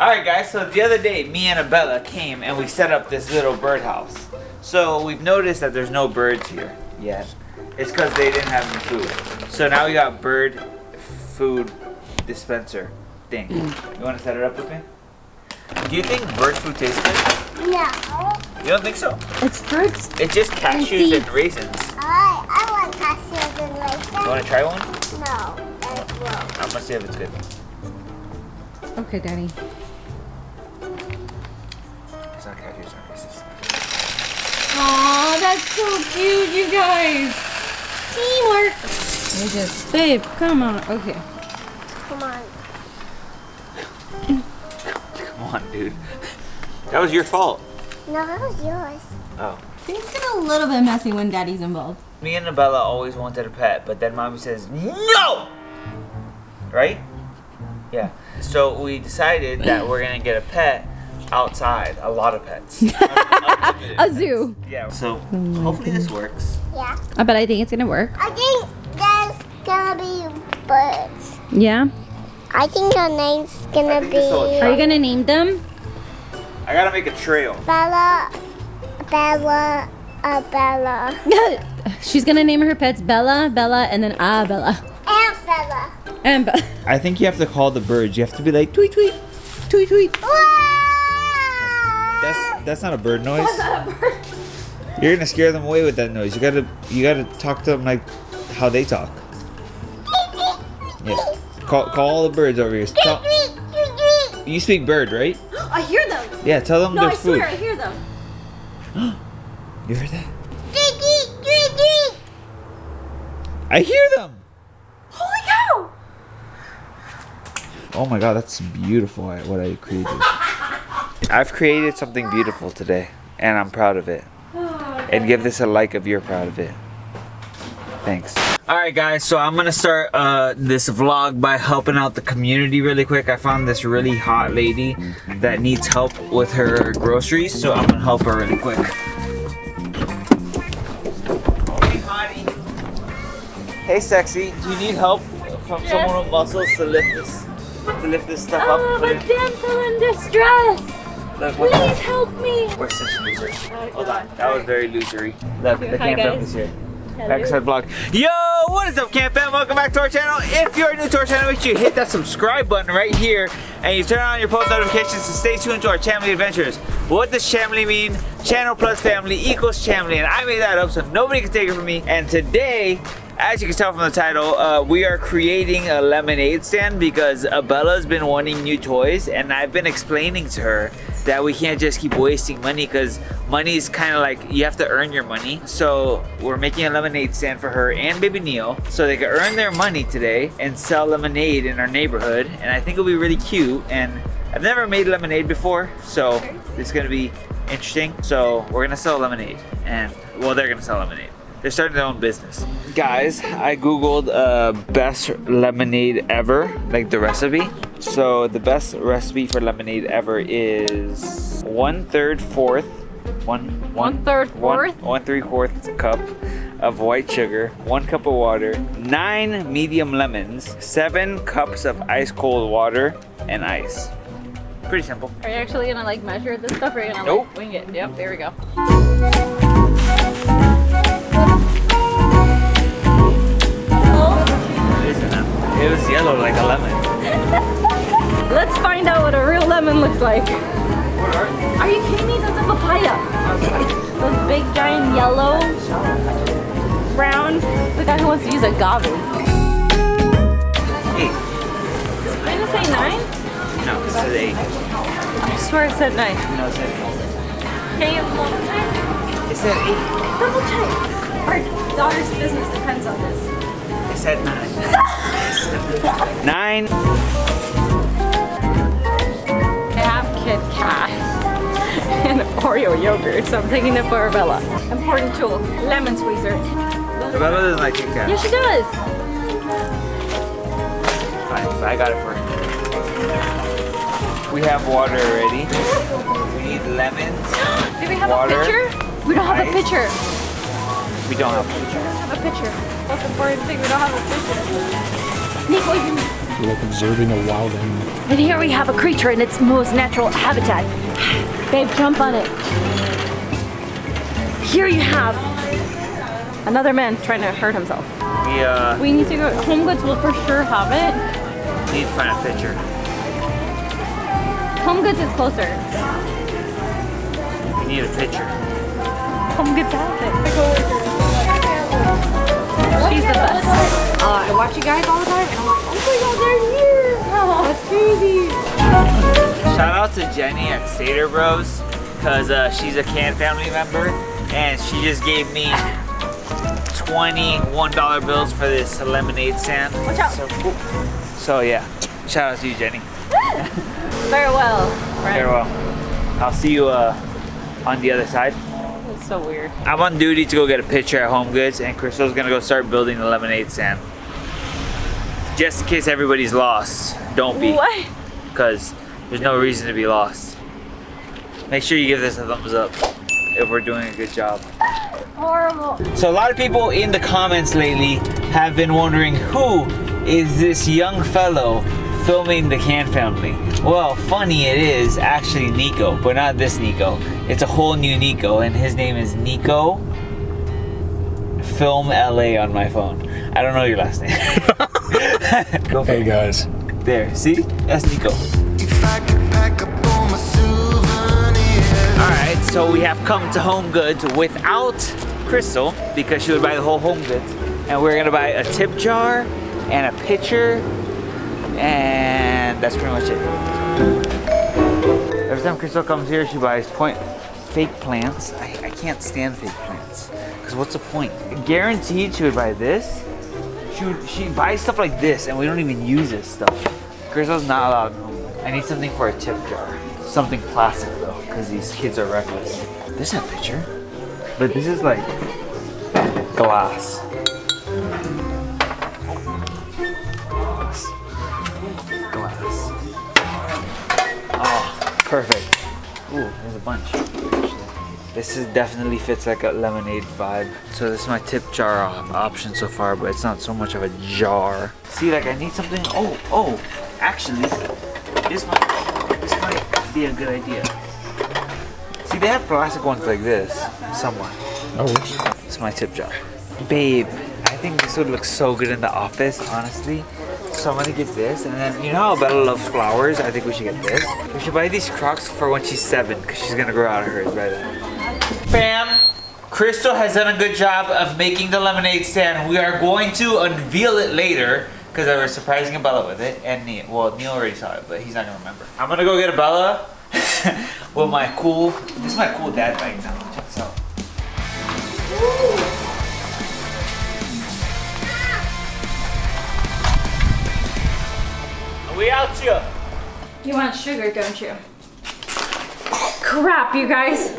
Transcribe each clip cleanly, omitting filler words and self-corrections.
Alright guys, so the other day me and Abella came and we set up this little birdhouse. So we've noticed that there's no birds here yet. It's because they didn't have any food. So now we got bird food dispenser thing. You want to set it up with me? Do you think bird food tastes good? No. You don't think so? It's fruits. It's just cashews and raisins. I want cashews and raisins. You want to try one? No. I'm going to see if it's good. Okay, Daddy. It's not cashews and raisins. Aw, that's so cute, you guys. Teamwork. You just, babe, come on. Okay. Come on. Come on, dude. That was your fault. No, that was yours. Oh. Things get a little bit messy when Daddy's involved. Me and Abella always wanted a pet, but then Mommy says, no! Right? Yeah. So we decided that we're going to get a pet outside. A lot of pets. A zoo. Yeah. So hopefully this works. Yeah. But I think it's going to work. I think there's going to be birds. Yeah? I think our name's going to be... Are you going to name them? I got to make a trail. Bella. Bella. Bella. She's going to name her pets Bella, Bella, and then Abella. And Bella. I think you have to call the birds. You have to be like, tweet, tweet, tweet, tweet. That's not a bird noise. You're gonna scare them away with that noise. You gotta talk to them like how they talk. Yeah. Call all the birds over here. You speak bird, right? I hear them. Yeah, tell them there's food. No, I swear, I hear them. You heard that? I hear them. Oh my god, that's beautiful what I created. I've created something beautiful today, and I'm proud of it. And give this a like if you're proud of it. Thanks. Alright guys, so I'm gonna start this vlog by helping out the community really quick. I found this really hot lady that needs help with her groceries, so I'm gonna help her really quick. Hey hottie. Hey sexy, do you need help from someone with muscles to lift this? To lift this stuff up. Oh, I'm a damsel in distress. Look, please help me. We're such losers. Hold on, that was very losery. Look, the CAN Family's here. Backside vlog. Yo, what is up, CAN Fam? Welcome back to our channel. If you're new to our channel, make sure you hit that subscribe button right here, and you turn on your post notifications to stay tuned to our Chamley adventures. What does Chamley mean? Channel plus family equals Chamley, and I made that up so nobody can take it from me. And today, as you can tell from the title, we are creating a lemonade stand because Abella's been wanting new toys, and I've been explaining to her that we can't just keep wasting money because money is kind of like, you have to earn your money. So we're making a lemonade stand for her and baby Neil so they can earn their money today and sell lemonade in our neighborhood. And I think it'll be really cute, and I've never made lemonade before, so it's gonna be interesting. So we're gonna sell lemonade, and well, they're gonna sell lemonade. They're starting their own business. Guys, I googled best lemonade ever, like the recipe. So the best recipe for lemonade ever is 1 3/4 cup of white sugar, 1 cup of water, 9 medium lemons, 7 cups of ice cold water, and ice. Pretty simple. Are you actually gonna like measure this stuff, or are you gonna like wing it? Yep, there we go. It was yellow like a lemon. Let's find out what a real lemon looks like. What are they? Are you kidding me? That's a papaya. Those big, giant, yellow, brown. The guy who wants to use agave. 8. Didn't it say 9? No, it said 8. I swear it said 9. No, it said 8. Can you double check? It said 8. Double check. Our daughter's business depends on this. It said 9. 9. I have Kit Kat and Oreo yogurt, so I'm taking it for Abella. Important tool, lemon squeezer. Abella doesn't like Kit Kat. Yeah, she does. Fine, so I got it for her. We have water already. We need lemons. Do we have a pitcher? We don't have a pitcher. We don't have a picture. We don't have a picture. That's the important thing. We don't have a picture. Nico, you You're like observing a wild animal. And here we have a creature in its most natural habitat. Babe, jump on it. Here you have another man trying to hurt himself. Yeah. We need to go. Home Goods will for sure have it. We need to find a picture. Home Goods is closer. We need a picture. Home Goods has it. She's the best. I watch you guys all the time and I'm like, oh my god, they're here. Oh, that's crazy. Shout out to Jenny at Seder Bros, because she's a CAN Family member and she just gave me $21 bills for this lemonade stand. Watch out. So cool. So yeah, shout out to you, Jenny. Farewell. Friend. Farewell. I'll see you on the other side. So weird. I'm on duty to go get a picture at Home Goods, and Crystal's gonna go start building the lemonade stand. Just in case everybody's lost, don't be. What? Because there's no reason to be lost. Make sure you give this a thumbs up if we're doing a good job. Horrible. So a lot of people in the comments lately have been wondering, who is this young fellow filming the CAN Family? Well, funny it is actually Nico, but not this Nico. It's a whole new Nico, and his name is Nico Film LA on my phone. I don't know your last name. Go for it. Hey guys. There, see? That's Nico. Alright, so we have come to Home Goods without Crystal because she would buy the whole Home Goods. And we're gonna buy a tip jar and a pitcher. And that's pretty much it. Every time Crystal comes here, she buys fake plants. I can't stand fake plants, because what's the point? Guaranteed she would buy this. She buys stuff like this, and we don't even use this stuff. Crystal's not allowed. I need something for a tip jar. Something plastic, though, because these kids are reckless. This is a pitcher, but this is like glass. Perfect. Ooh, there's a bunch. This is definitely fits like a lemonade vibe. So this is my tip jar option so far, but it's not so much of a jar. See, like I need something. Oh, actually, this might be a good idea. See, they have plastic ones like this somewhere. Oh, oops. It's my tip jar. Babe, I think this would look so good in the office, honestly. So I'm gonna get this, and then you know how Abella loves flowers. I think we should get this. We should buy these Crocs for when she's 7, because she's gonna grow out of hers by then. Fam, Crystal has done a good job of making the lemonade stand. We are going to unveil it later, because I was surprising Abella with it, and Neil. Well, Neil already saw it, but he's not gonna remember. I'm gonna go get Abella with my cool. This is my cool dad bike now. Check this out. Ooh. We out you. You want sugar, don't you? Crap, you guys.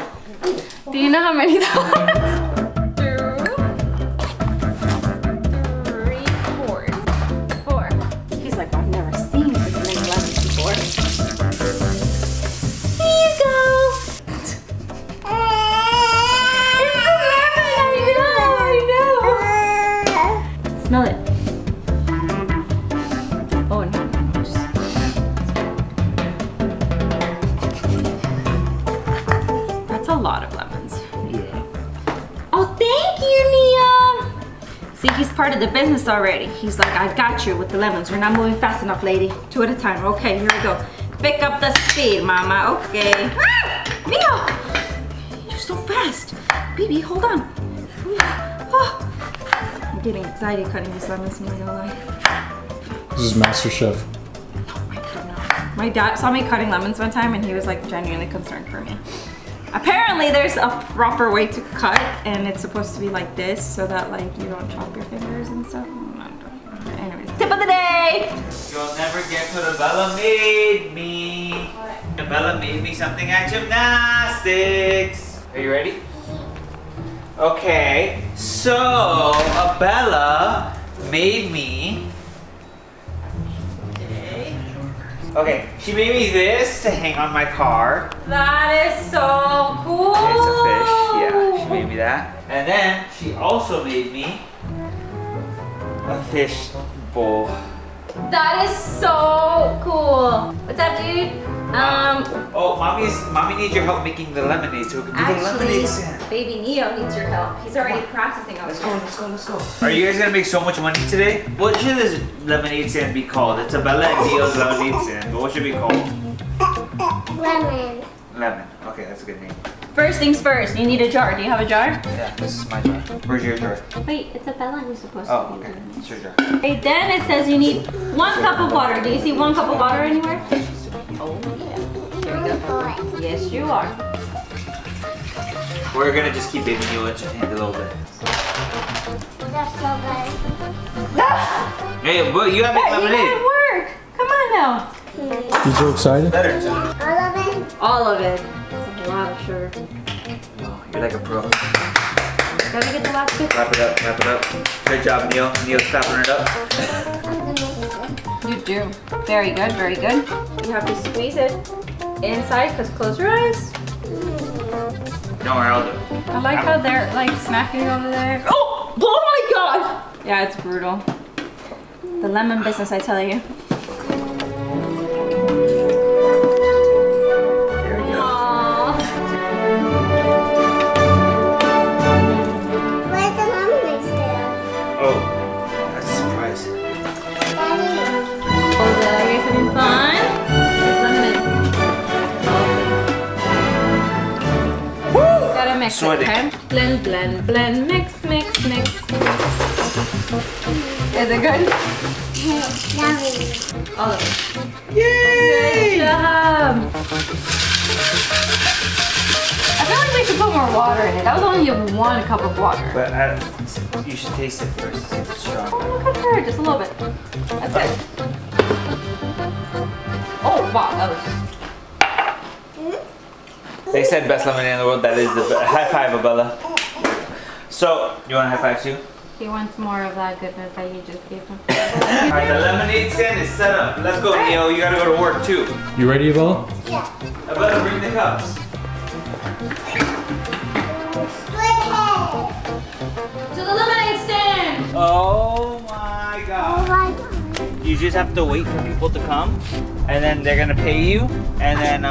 Do you know how many that was? 2, 3, 4, 4. He's like, I've never seen this many lemons before. Here you go. It's a lemon, I know. Smell it. He's part of the business already. He's like, I got you with the lemons. We're not moving fast enough, lady. 2 at a time. Okay, here we go. Pick up the speed, mama. Okay. Ah, Neo! You're so fast. Baby, hold on. Oh. I'm getting anxiety cutting these lemons, I'm not gonna lie. This is Master Chef. Oh my god. My dad saw me cutting lemons one time and he was like genuinely concerned for me. Apparently there's a proper way to cut and it's supposed to be like this so that like you don't chop your fingers and stuff. Anyways, tip of the day! You'll never get what Abella made me. What? Abella made me something at gymnastics. Are you ready? Okay, so Abella made me. Okay, she made me this to hang on my car. That is so cool. It's a fish, yeah, she made me that. And then she also made me a fish bowl. That is so cool. What's up, dude? Oh, mommy needs your help making the lemonade, so we can do the lemonade. Actually, baby Neo needs your help. He's already practicing on Let's go. Are you guys gonna make so much money today? What should this lemonade stand be called? It's Abella and Neo's lemonade stand, but what should it be called? Lemon. Lemon. Okay, that's a good name. First things first, you need a jar. Do you have a jar? Yeah, this is my jar. Where's your jar? Wait, it's Abella who's supposed to be. Oh, okay. It's your jar. Okay, then it says you need 1 cup of water. Do you see 1 cup of water anywhere? Oh, yeah. Here we go. Yes, you are. We're gonna just keep baby Neil entertained a little bit. That's so good. Hey, but you gotta make lemonade. You gotta work. Come on now. You so excited? Better. All of it? All of it. Wow, sure. Oh, you're like a pro. Gotta get the last bit. Wrap it up, wrap it up. Good job, Neil. Neil's wrapping it up. You do. Very good, very good. You have to squeeze it inside, because close your eyes. Don't worry, I'll do it. I like how they're like smacking over there. Oh! Oh my god! Yeah, it's brutal. The lemon business, I tell you. Okay. Blend, blend, blend, mix, mix, mix. Is it good? Yummy. All of it. Yay! Good job! I feel like we should put more water in it. That was only 1 cup of water. But you should taste it first. See if it's strong. Oh, look at her, just a little bit. That's it. Oh, wow, that was... They said best lemonade in the world. That is the best. High five, Abella. So, you want a high five too? He wants more of that goodness that you just gave him. Alright, the lemonade stand is set up. Let's go, Neil. You gotta go to work too. You ready, Abella? Yeah. Abella, bring the cups. To the lemonade stand! Oh my god. Oh my god. You just have to wait for people to come, and then they're gonna pay you, and then,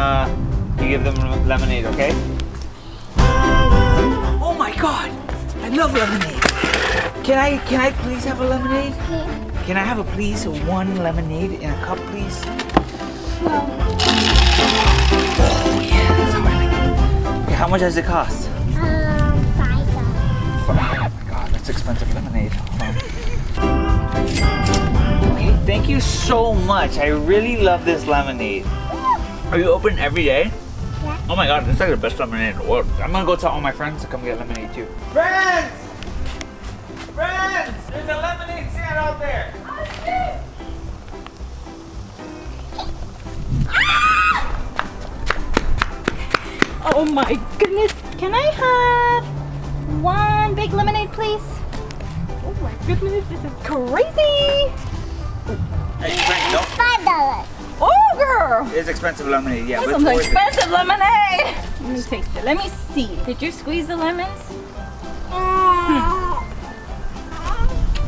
you give them lemonade, okay? Oh my god! I love lemonade! Can I please have a lemonade? Yeah. Can I have a please one lemonade in a cup, please? No. Oh yeah, that's how I like it. Okay, how much does it cost? $5. Oh my god, that's expensive lemonade. Okay, thank you so much. I really love this lemonade. Are you open every day? Oh my god, this is like the best lemonade in the world. I'm gonna go tell all my friends to come get lemonade too. Friends! Friends! There's a lemonade stand out there! Oh my goodness! Can I have 1 big lemonade, please? Oh my goodness, this is crazy! Hey, friend, no. $5! Oh, girl! It's expensive lemonade, yeah. This is expensive lemonade! Let me taste it. Let me see. Did you squeeze the lemons?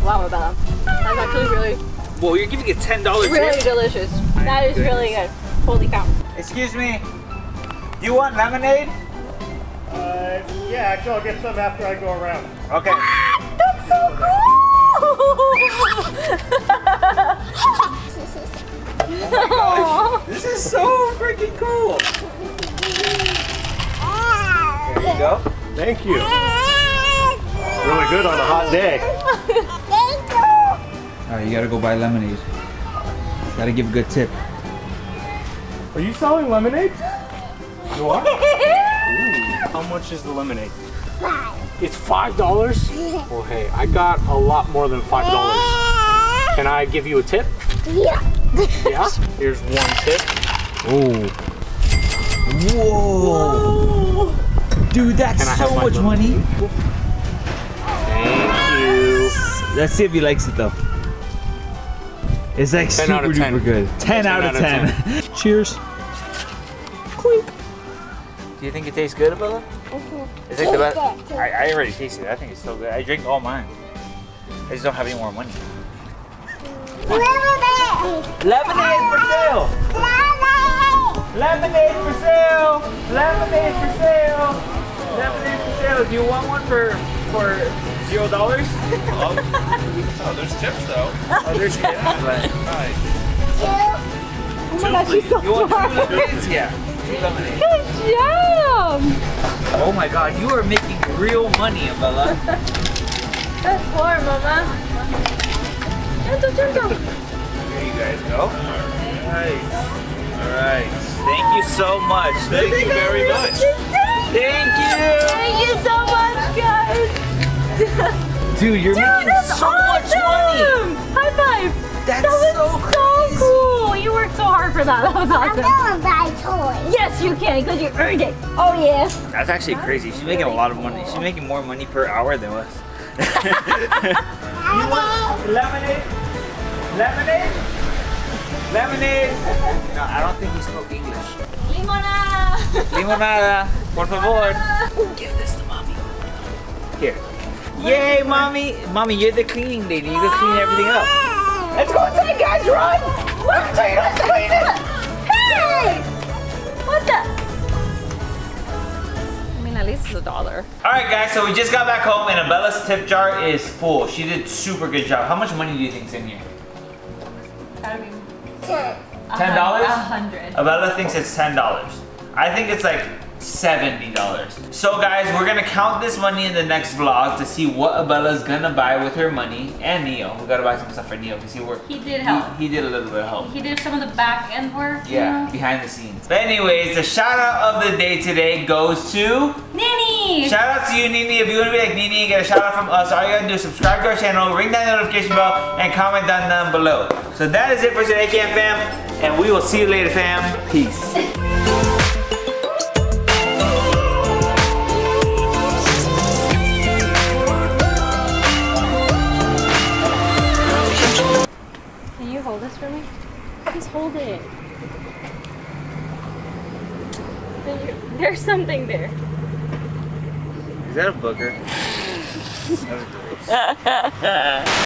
Wow, Abella. That's actually really... Whoa, you're giving it $10. Really delicious. That is really good. Holy cow. Excuse me. You want lemonade? Yeah, actually I'll get some after I go around. Okay. Ah, that's so cool! Oh my gosh, this is so freaking cool! There you go. Thank you. Really good on a hot day. Thank you. Alright, you gotta go buy lemonade. Gotta give a good tip. Are you selling lemonade? You are? Ooh. How much is the lemonade? It's $5? Well, hey, I got a lot more than $5. Can I give you a tip? Yeah. Yeah, here's 1 tip. Oh. Whoa. Whoa. Dude, that's so much money. Thank you. Let's see if he likes it though. It's like super duper good. 10 out of 10. Cheers. Clink. Do you think it tastes good, Abella? Mm-hmm. It's like the best. I already tasted it. I think it's so good. I drink all mine. I just don't have any more money. Lemonade for sale! Lemonade for sale! Lemonade for sale! Lemonade for sale! Do you want one for $0? Oh, there's tips though. Oh, there's tips. Right. Oh my gosh, she's so smart. Yeah. Two lemonades. Good job! Oh my god, you are making real money, Abella. That's more, Mama. There you guys go. Nice. Alright. Thank you so much. Thank you very much. Thank you so much, guys. Dude, you're making so much money. High five. That was so cool. You worked so hard for that. That was awesome. I'm gonna buy toys. Yes, you can, because you earned it. Oh yeah. That's actually crazy. She's making a lot of money. She's making more money per hour than us. You want lemonade? Lemonade? Lemonade? No, I don't think he spoke English. Limonada. Limonada. Por favor. Give this to mommy. Here. Yay, mommy. Mommy, you're the cleaning lady. You can clean everything up. Let's go inside, guys. Run. What? Hey! What the? I mean, at least it's $1. All right, guys, so we just got back home and Abella's tip jar is full. She did super good job. How much money do you think's in here? I don't even... $10? 100. Abella thinks it's $10. I think it's like $70. So guys, we're gonna count this money in the next vlog to see what Abella's gonna buy with her money. And Neil, we gotta buy some stuff for Neil because he worked. He did help. He did a little bit of help. He did some of the back end work. Yeah, you know? Behind the scenes. But anyways, the shout out of the day today goes to Nini. Shout out to you, Nini. If you wanna be like Nini and get a shout out from us, all you gotta do is subscribe to our channel, ring that notification bell, and comment down below. So that is it for today, CAN fam. And we will see you later, fam. Peace. Hold it. There's something there. Is that a booger? That was gross.